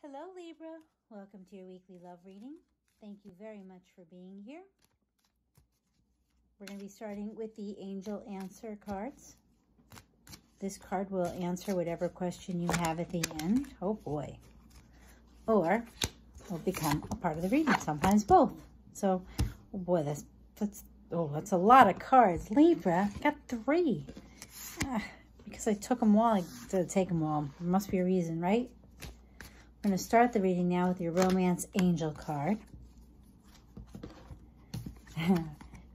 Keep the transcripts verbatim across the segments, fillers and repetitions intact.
Hello Libra, welcome to your weekly love reading. Thank you very much for being here. We're going to be starting with the Angel Answer cards. This card will answer whatever question you have at the end. Oh boy. Or will become a part of the reading, sometimes both. So, oh boy, that's, that's, oh, that's a lot of cards. Libra, got three. Ah, because I took them all, I did take them all. There must be a reason, right? We're going to start the reading now with your Romance Angel card.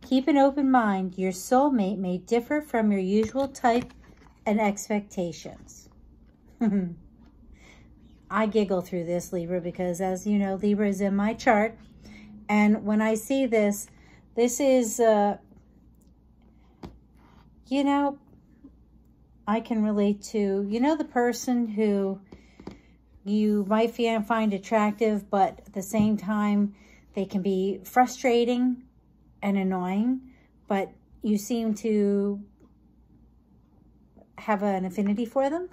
Keep an open mind. Your soulmate may differ from your usual type and expectations. I giggle through this, Libra, because as you know, Libra is in my chart. And when I see this, this is, uh, you know, I can relate to, you know, the person who you might find attractive, but at the same time, they can be frustrating and annoying, but you seem to have an affinity for them.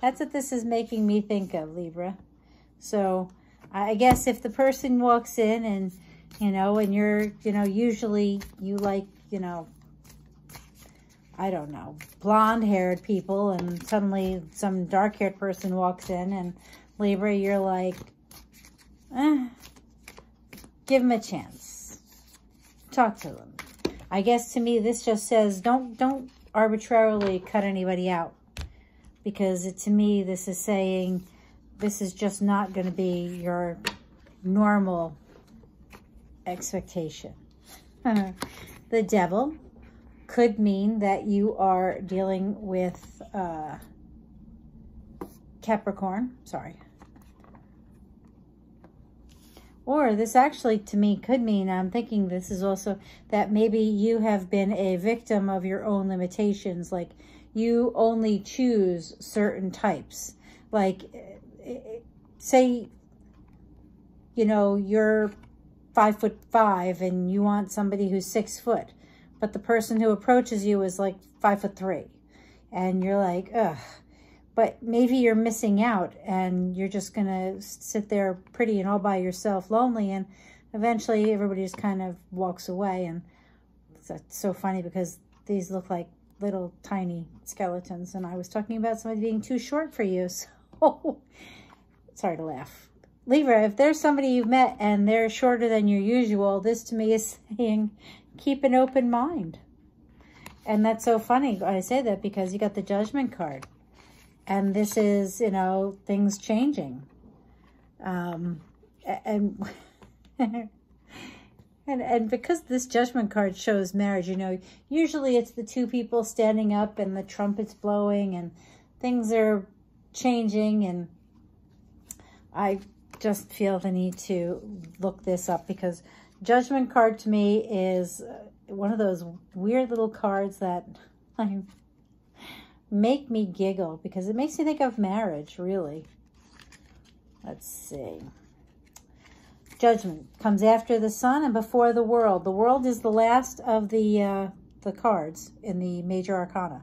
That's what this is making me think of, Libra. So I guess if the person walks in and, you know, and you're, you know, usually you like, you know, I don't know, blonde-haired people, and suddenly some dark-haired person walks in, and Libra, you're like, eh, give them a chance. Talk to them. I guess to me, this just says, don't, don't arbitrarily cut anybody out, because it, to me, this is saying, this is just not going to be your normal expectation. The devil could mean that you are dealing with uh, Capricorn, sorry. Or this actually to me could mean, I'm thinking this is also that maybe you have been a victim of your own limitations. Like you only choose certain types. Like say, you know, you're five foot five and you want somebody who's six foot. But the person who approaches you is like five foot three. And you're like, ugh. But maybe you're missing out and you're just going to sit there pretty and all by yourself, lonely. And eventually everybody just kind of walks away. And that's so funny because these look like little tiny skeletons. And I was talking about somebody being too short for you. So sorry to laugh. Libra, if there's somebody you've met and they're shorter than your usual, this to me is saying, keep an open mind. And that's so funny. I say that because you got the Judgment card. And this is, you know, things changing. Um, and, and, and because this Judgment card shows marriage, you know, usually it's the two people standing up and the trumpets blowing and things are changing. And I just feel the need to look this up because Judgment card to me is one of those weird little cards that um, make me giggle because it makes me think of marriage, really. Let's see. Judgment comes after the sun and before the world. The world is the last of the, uh, the cards in the major arcana.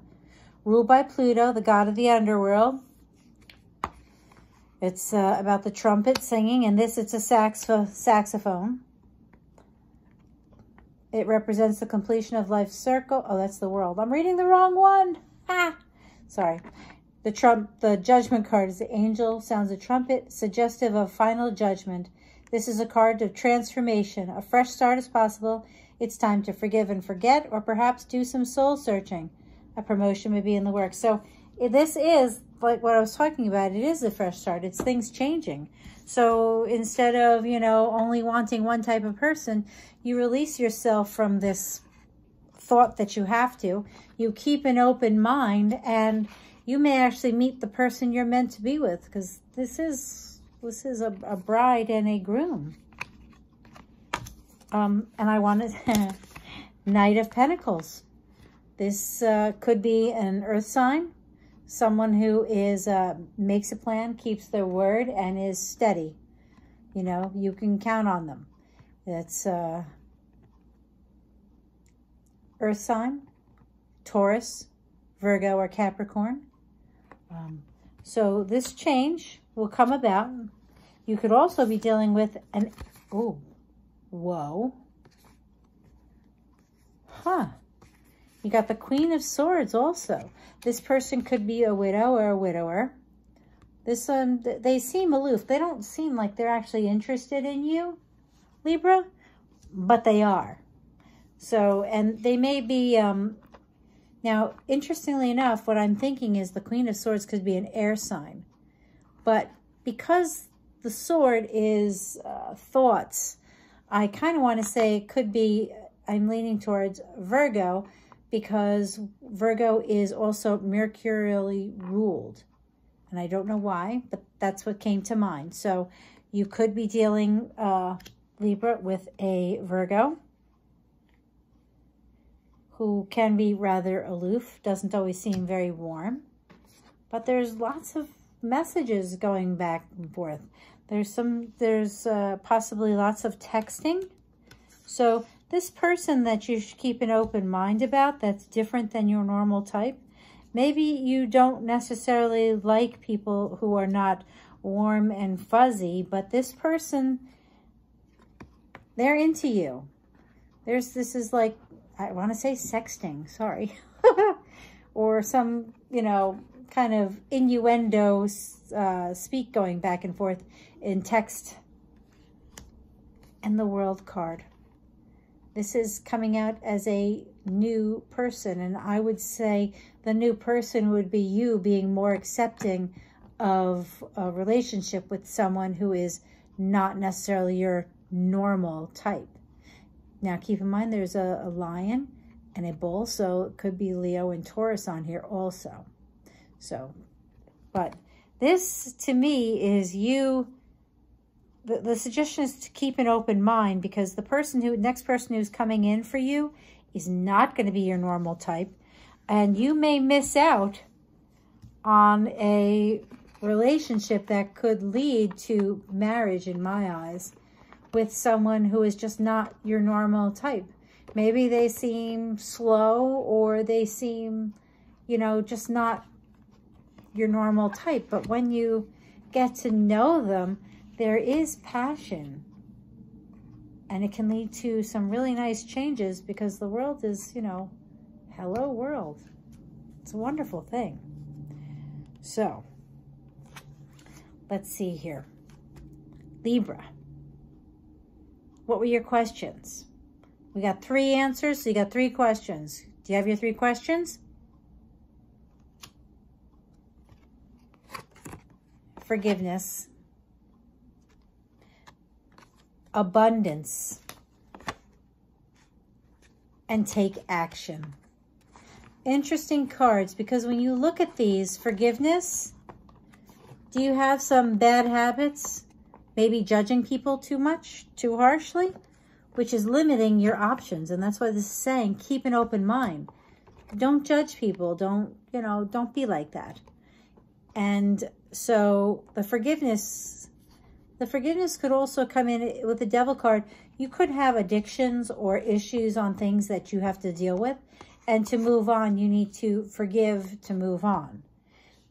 Ruled by Pluto, the god of the underworld. It's uh, about the trumpet singing, and this, it's a saxo saxophone. It represents the completion of life's circle. Oh, that's the world. I'm reading the wrong one. Ah, sorry. The trump, the Judgment card is the angel sounds a trumpet, suggestive of final judgment. This is a card of transformation. A fresh start is possible. It's time to forgive and forget, or perhaps do some soul searching. A promotion may be in the works. So this is like what I was talking about. It is a fresh start. It's things changing. So instead of, you know, only wanting one type of person, you release yourself from this thought that you have to. You keep an open mind and you may actually meet the person you're meant to be with because this is this is a, a bride and a groom. Um, and I wanted Knight of Pentacles. This uh, could be an earth sign. Someone who is uh, makes a plan, keeps their word, and is steady. You know, you can count on them. That's uh, Earth sign, Taurus, Virgo, or Capricorn. Um, So this change will come about. You could also be dealing with an, oh, whoa. Huh. You got the Queen of Swords also. This person could be a widow or a widower. This um, they seem aloof. They don't seem like they're actually interested in you, Libra, but they are. So, and they may be, um, now, interestingly enough, what I'm thinking is the Queen of Swords could be an air sign. But because the sword is uh, thoughts, I kind of want to say it could be, I'm leaning towards Virgo, because Virgo is also mercurially ruled. And I don't know why, but that's what came to mind. So you could be dealing, uh, Libra, with a Virgo who can be rather aloof, doesn't always seem very warm. But there's lots of messages going back and forth. There's some, there's uh, possibly lots of texting. So this person that you should keep an open mind about, that's different than your normal type. Maybe you don't necessarily like people who are not warm and fuzzy, but this person, they're into you. There's, this is like, I want to say sexting, sorry. Or some, you know, kind of innuendo uh, speak going back and forth in text. And the World card. This is coming out as a new person, and I would say the new person would be you being more accepting of a relationship with someone who is not necessarily your normal type. Now, keep in mind there's a, a lion and a bull, so it could be Leo and Taurus on here also. So, but this to me is you, the, the suggestion is to keep an open mind, because the person who, next person who's coming in for you is not going to be your normal type. And you may miss out on a relationship that could lead to marriage, in my eyes, with someone who is just not your normal type. Maybe they seem slow, or they seem, you know, just not your normal type. But when you get to know them, there is passion. And it can lead to some really nice changes, because the world is, you know, hello world. It's a wonderful thing. So, let's see here. Libra. What were your questions? We got three answers, so you got three questions. Do you have your three questions? Forgiveness. Abundance. And take action. Interesting cards, because when you look at these, forgiveness, do you have some bad habits? Maybe judging people too much, too harshly, which is limiting your options. And that's why this is saying, keep an open mind. Don't judge people. Don't, you know, don't be like that. And so the forgiveness, the forgiveness could also come in with the Devil card. You could have addictions or issues on things that you have to deal with. And to move on, you need to forgive to move on.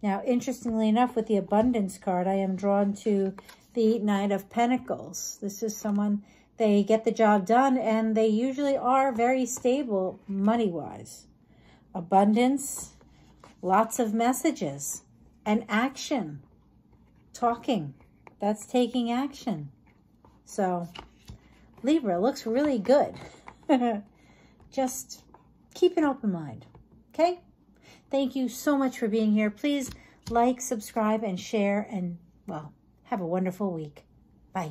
Now, interestingly enough, with the Abundance card, I am drawn to the Knight of Pentacles. This is someone, they get the job done, and they usually are very stable money-wise. Abundance, lots of messages, and action, talking. That's taking action. So, Libra looks really good. Just keep an open mind, okay? Thank you so much for being here. Please like, subscribe, and share, and, well, have a wonderful week. Bye.